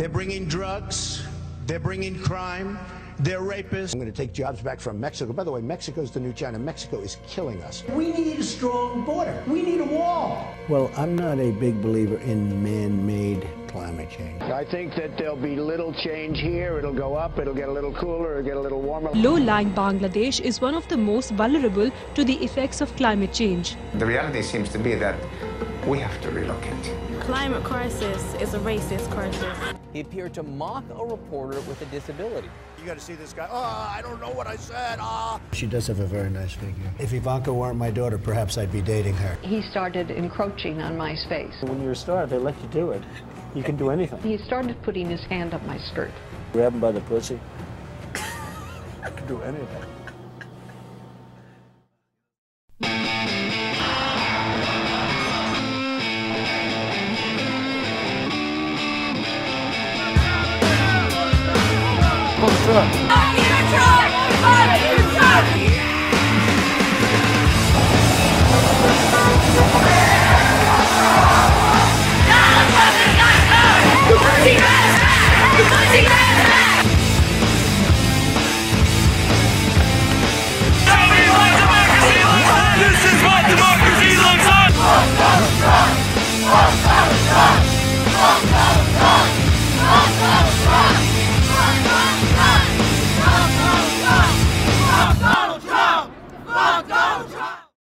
They're bringing drugs. They're bringing crime. They're rapists. I'm going to take jobs back from Mexico. By the way, Mexico's the new China. Mexico is killing us. We need a strong border. We need a wall. Well, I'm not a big believer in man-made climate change. I think that there'll be little change here. It'll go up, it'll get a little cooler, it'll get a little warmer. Low-lying Bangladesh is one of the most vulnerable to the effects of climate change. The reality seems to be that we have to relocate. Climate crisis is a racist crisis. He appeared to mock a reporter with a disability. You got to see this guy. Oh, I don't know what I said. Ah. She does have a very nice figure. If Ivanka weren't my daughter, perhaps I'd be dating her. He started encroaching on my space. When you're a star, they let you do it. You can do anything. He started putting his hand up my skirt. Grab him by the pussy. I can do anything. What's up?